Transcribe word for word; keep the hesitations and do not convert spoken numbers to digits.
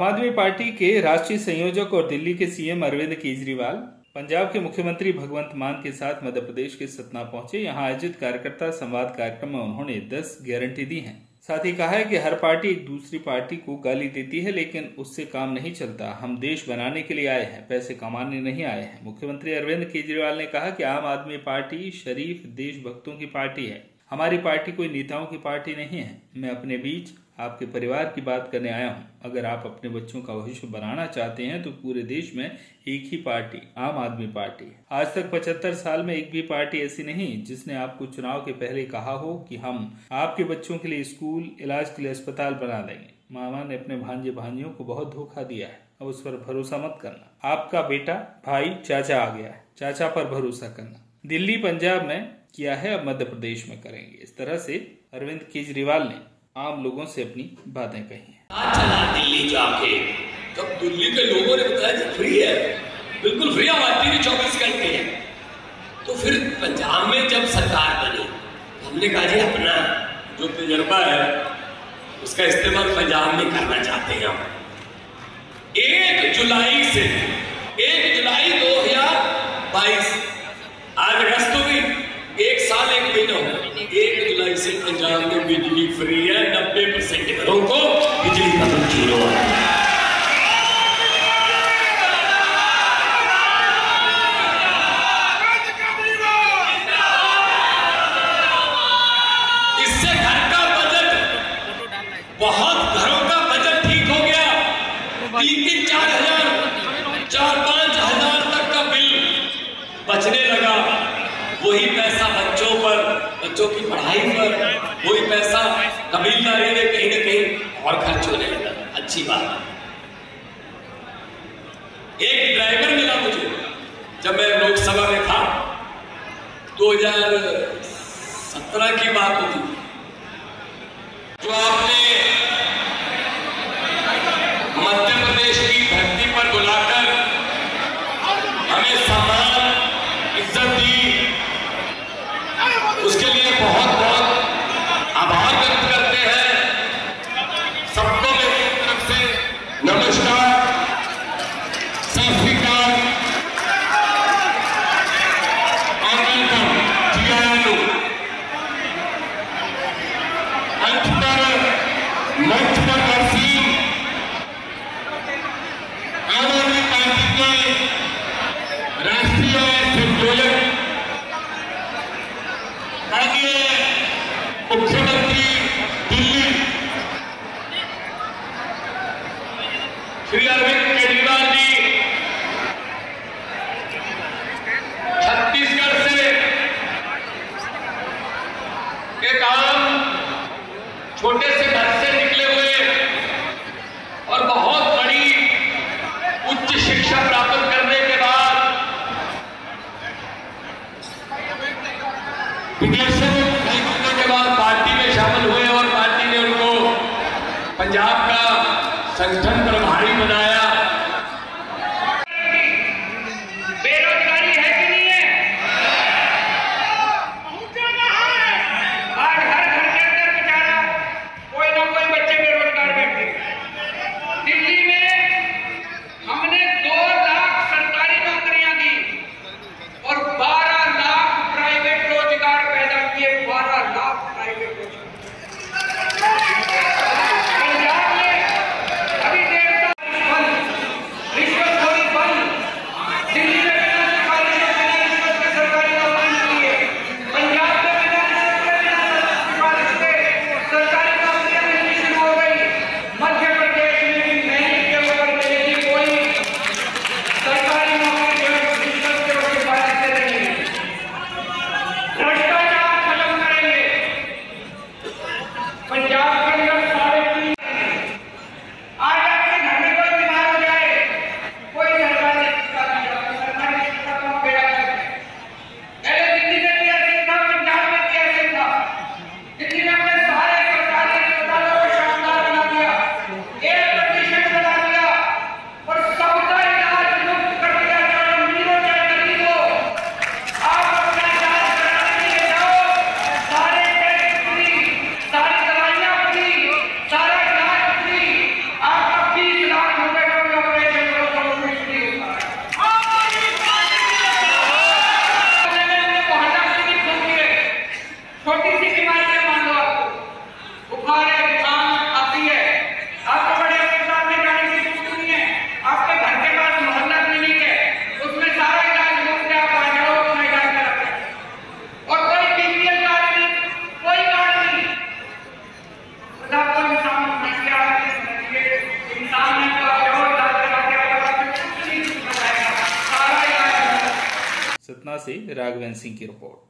आम आदमी पार्टी के राष्ट्रीय संयोजक और दिल्ली के सीएम अरविंद केजरीवाल पंजाब के मुख्यमंत्री भगवंत मान के साथ मध्य प्रदेश के सतना पहुंचे। यहां आयोजित कार्यकर्ता संवाद कार्यक्रम में उन्होंने दस गारंटी दी हैं। साथ ही कहा है कि हर पार्टी एक दूसरी पार्टी को गाली देती है, लेकिन उससे काम नहीं चलता। हम देश बनाने के लिए आए हैं, पैसे कमाने नहीं आए हैं। मुख्यमंत्री अरविंद केजरीवाल ने कहा कि आम आदमी पार्टी शरीफ देशभक्तों की पार्टी है। हमारी पार्टी कोई नेताओं की पार्टी नहीं है। मैं अपने बीच आपके परिवार की बात करने आया हूं। अगर आप अपने बच्चों का भविष्य बनाना चाहते हैं तो पूरे देश में एक ही पार्टी आम आदमी पार्टी है। आज तक पचहत्तर साल में एक भी पार्टी ऐसी नहीं जिसने आपको चुनाव के पहले कहा हो कि हम आपके बच्चों के लिए स्कूल, इलाज के लिए अस्पताल बना देंगे। मामा ने अपने भांजे भांजियों को बहुत धोखा दिया है, अब उस पर भरोसा मत करना। आपका बेटा, भाई, चाचा आ गया है, चाचा पर भरोसा करना। दिल्ली पंजाब में किया है, अब मध्य प्रदेश में करेंगे। इस तरह से अरविंद केजरीवाल ने आम लोगों से अपनी बातें कही हैं। आज चला दिल्ली जाके जब दिल्ली के लोगों ने बताया कि फ्री है, बिल्कुल फ्री आवाज़ भी चौबीस घंटे है, तो फिर पंजाब में जब सरकार बनी हमने कहा जी अपना जो तजर्बा है उसका इस्तेमाल पंजाब में करना चाहते हैं हम। एक जुलाई से एक जुलाई दो हजार बाईस आज अगस्त भी एक साल एक महीना हो, एक जुलाई से पंजाब में बिजली फ्री है। नब्बे परसेंट घरों को बिजली का बिल जीरो है। इससे घर का बजट, बहुत घरों का बजट ठीक हो गया। तीन तीन चार हजार चार पांच हजार तक का बिल बचने लगा। वही पैसा बच्चों पर, बच्चों की पढ़ाई पर, वही पैसा कबीलदारी में कहीं ना कहीं और खर्च होने लगा। अच्छी बात। एक ड्राइवर मिला मुझे जब मैं लोकसभा में था, दो हजार सत्रह की बात होती, जो आपने मध्य प्रदेश की धरती पर बुलाकर हमें सम्मान, इज्जत दी, उसके लिए बहुत बहुत आभार व्यक्त करते हैं। सबको मेरी तरफ से नमस्कार, सत श्री अकाल और वेलकम जी आयानु। अंत पर मंच पर तस्वीर आम आदमी पार्टी के राष्ट्रीय संयोजक मुख्यमंत्री दिल्ली श्री अरविंद केजरीवाल जी, छत्तीसगढ़ से एक आम छोटे से घर से निकले हुए और बहुत बड़ी उच्च शिक्षा प्राप्त करने के बाद विदेशों पंजाब का संगठन प्रभारी बनाया। बेरोजगारी है कि नहीं है? आज हर घर के अंदर बेचारा कोई ना कोई बच्चे बेरोजगार बैठे। दिल्ली में हमने दो लाख सरकारी नौकरियां दी और बारह लाख प्राइवेट रोजगार पैदा किए। बारह लाख प्राइवेट रोजगार पंजाब में अभी डेढ़ सौ से राघवेंद्र सिंह की रिपोर्ट।